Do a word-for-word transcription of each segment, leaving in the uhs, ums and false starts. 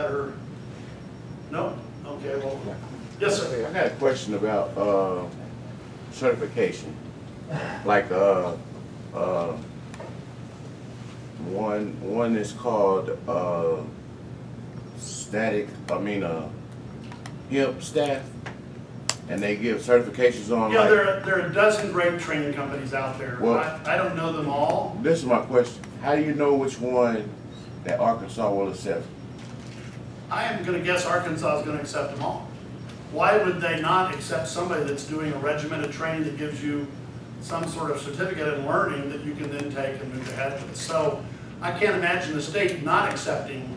Or, no? Okay, well, yes, sir. Hey, I had a question about uh, certification. Like uh, uh, one one is called uh, static, I mean uh, hip staff, and they give certifications on. Yeah, like, there are, there are a dozen brake training companies out there. Well, I, I don't know them all. This is my question. How do you know which one that Arkansas will accept? I am going to guess Arkansas is going to accept them all. Why would they not accept somebody that's doing a regimented training that gives you some sort of certificate in learning that you can then take and move ahead with? So I can't imagine the state not accepting.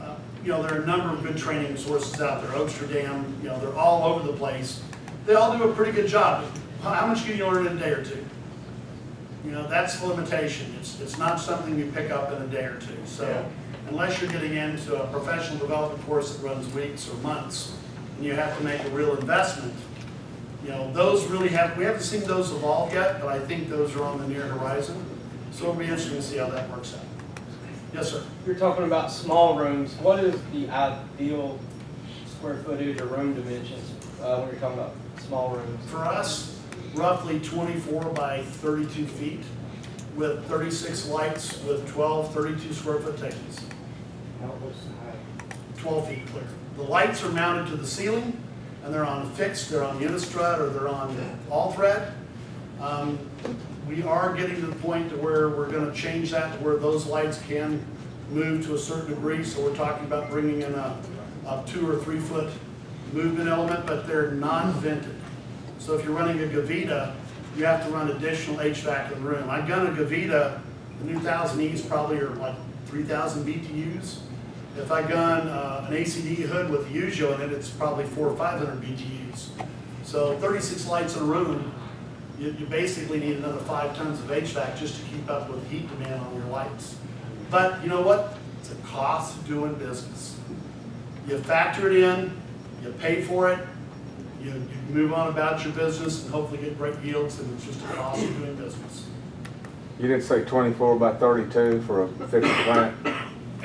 Uh, you know, there are a number of good training sources out there. Oaksterdam, you know, they're all over the place. They all do a pretty good job. How much can you learn in a day or two? You know, that's the limitation. It's, it's not something you pick up in a day or two. So. Yeah. Unless you're getting into a professional development course that runs weeks or months, and you have to make a real investment, you know, those really have, we haven't seen those evolve yet, but I think those are on the near horizon. So it'll be interesting to see how that works out. Yes, sir? You're talking about small rooms. What is the ideal square footage or room dimensions uh, when you're talking about small rooms? For us, roughly twenty-four by thirty-two feet with thirty-six lights with twelve thirty-two square foot tables. twelve feet clear. The lights are mounted to the ceiling, and they're on fixed, they're on Unistrut, or they're on all thread. Um, we are getting to the point to where we're going to change that to where those lights can move to a certain degree, so we're talking about bringing in a, a two or three foot movement element, but they're non-vented. So if you're running a Gavita, you have to run additional H V A C in the room. I gun a Gavita, the new thousand E's probably are like three thousand B T Us. If I gun uh, an A C D hood with a Ujo in it, it's probably four or five hundred B T Us. So thirty-six lights in a room, you, you basically need another five tons of H V A C just to keep up with heat demand on your lights. But you know what? It's a cost of doing business. You factor it in, you pay for it, you, you move on about your business and hopefully get great yields, and it's just a cost of doing business. You didn't say twenty-four by thirty-two for a fixed plant?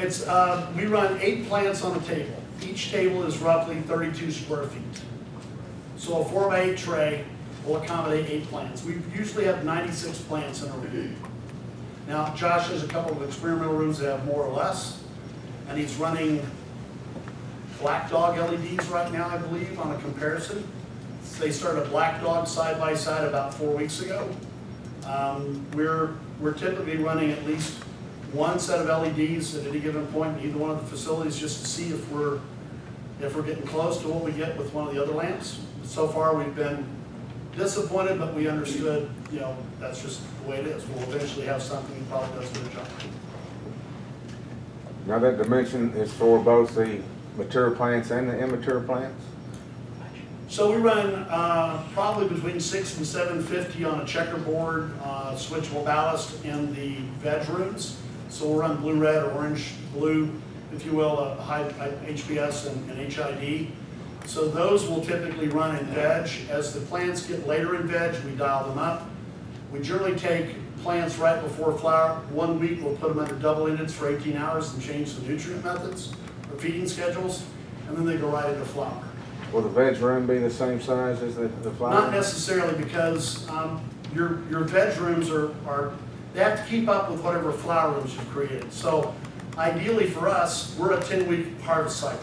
It's, uh, we run eight plants on a table. Each table is roughly thirty-two square feet. So a four by eight tray will accommodate eight plants. We usually have ninety-six plants in a room. Now, Josh has a couple of experimental rooms that have more or less, and he's running Black Dog L E Ds right now, I believe, on a comparison. They started a Black Dog side by side about four weeks ago. Um, we're, we're typically running at least one set of L E Ds at any given point in either one of the facilities, just to see if we're if we're getting close to what we get with one of the other lamps. So far, we've been disappointed, but we understood, you know, that's just the way it is. We'll eventually have something that probably does their job. Now, that dimension is for both the mature plants and the immature plants? So we run uh, probably between six and seven fifty on a checkerboard, uh, switchable ballast in the veg rooms. So we'll run blue, red, or orange, blue, if you will, uh, high, high H P S and, and H I D. So those will typically run in veg. As the plants get later in veg, we dial them up. We generally take plants right before flower. One week we'll put them under double inlets for eighteen hours and change the nutrient methods or feeding schedules, and then they go right into flower. Will the veg room be the same size as the, the flower? Not necessarily, because um, your, your veg rooms are, are they have to keep up with whatever flower rooms you've created. So ideally for us, we're a ten-week harvest cycle.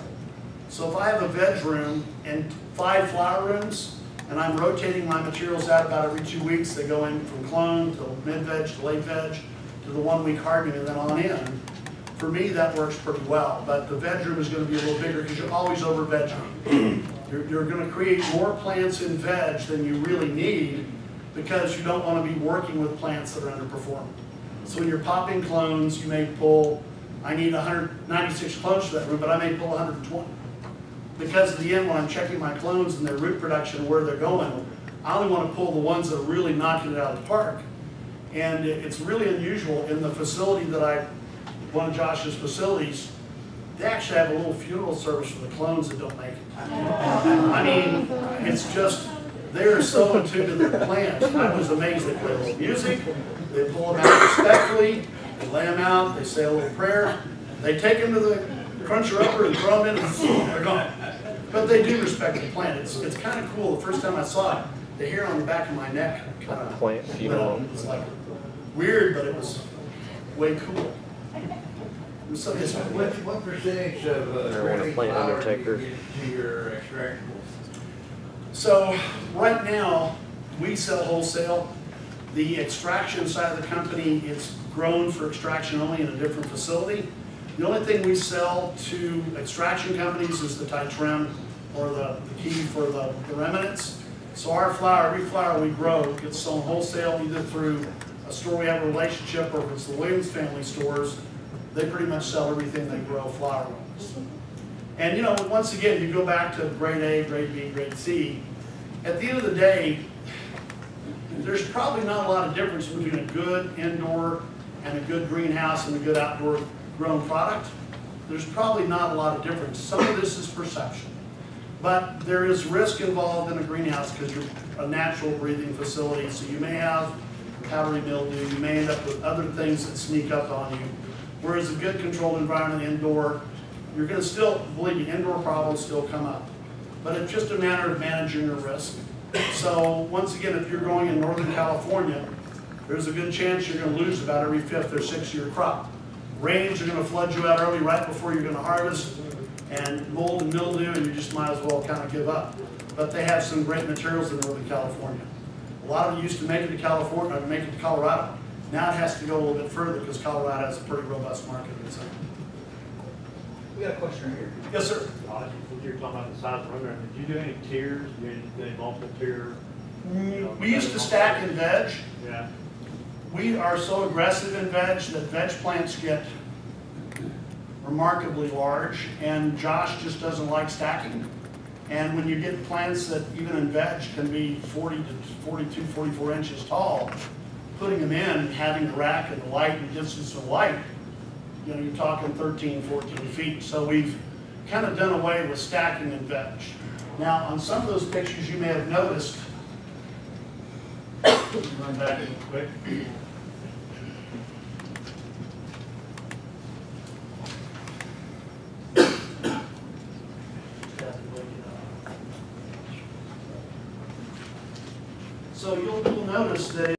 So if I have a veg room and five flower rooms, and I'm rotating my materials out about every two weeks, they go in from clone to mid-veg to late-veg to the one-week hardening and then on in. For me, that works pretty well. But the veg room is going to be a little bigger because you're always over-vegging. You're, you're going to create more plants in veg than you really need, because you don't want to be working with plants that are underperforming. So when you're popping clones, you may pull, I need one hundred ninety-six clones for that room, but I may pull one hundred twenty. Because at the end, when I'm checking my clones and their root production and where they're going, I only want to pull the ones that are really knocking it out of the park. And it's really unusual in the facility that I, one of Josh's facilities, they actually have a little funeral service for the clones that don't make it. I mean, it's just, they're so in tune to their plants. I was amazed. They play a little music, they pull them out respectfully, they lay them out, they say a little prayer, they take them to the cruncher upper and throw them in and boom, they're gone. But they do respect the plant. It's, it's kind of cool. The first time I saw it, the hair on the back of my neck kind of plant funeral. It's like weird, but it was way cool. So what, what percentage of uh, rare plant undertaker do you get to your extractables? So right now we sell wholesale. The extraction side of the company, it's grown for extraction only in a different facility. The only thing we sell to extraction companies is the titram, or the, the key for the, the remnants. So our flower, every flower we grow gets sold wholesale either through a store we have a relationship or if it's the Williams family stores. They pretty much sell everything they grow flower wise. And you know, once again, you go back to grade A, grade B, grade C. At the end of the day, there's probably not a lot of difference between a good indoor and a good greenhouse and a good outdoor grown product. There's probably not a lot of difference. Some of this is perception. But there is risk involved in a greenhouse because you're a natural breathing facility. So you may have powdery mildew, you may end up with other things that sneak up on you. Whereas a good controlled environment indoor, you're going to still, believe me, indoor problems still come up. But it's just a matter of managing your risk. So once again, if you're growing in Northern California, there's a good chance you're going to lose about every fifth or sixth year crop. Rains are going to flood you out early right before you're going to harvest, and mold and mildew, and you just might as well kind of give up. But they have some great materials in Northern California. A lot of it used to make it to California, make it to Colorado. Now it has to go a little bit further because Colorado has a pretty robust market. So. We got a question right here. Yes, sir. Uh, you're talking about the size of the program. Did you do any tiers? Did you do any multiple tier? You know, we used to stack in veg. Yeah. We are so aggressive in veg that veg plants get remarkably large, and Josh just doesn't like stacking. And when you get plants that even in veg can be forty to forty-two, forty-four inches tall, putting them in, having the rack and the light and distance of light, you know, you're talking thirteen, fourteen feet. So we've kind of done away with stacking in veg. Now, on some of those pictures you may have noticed, run back real quick. So you'll, you'll notice that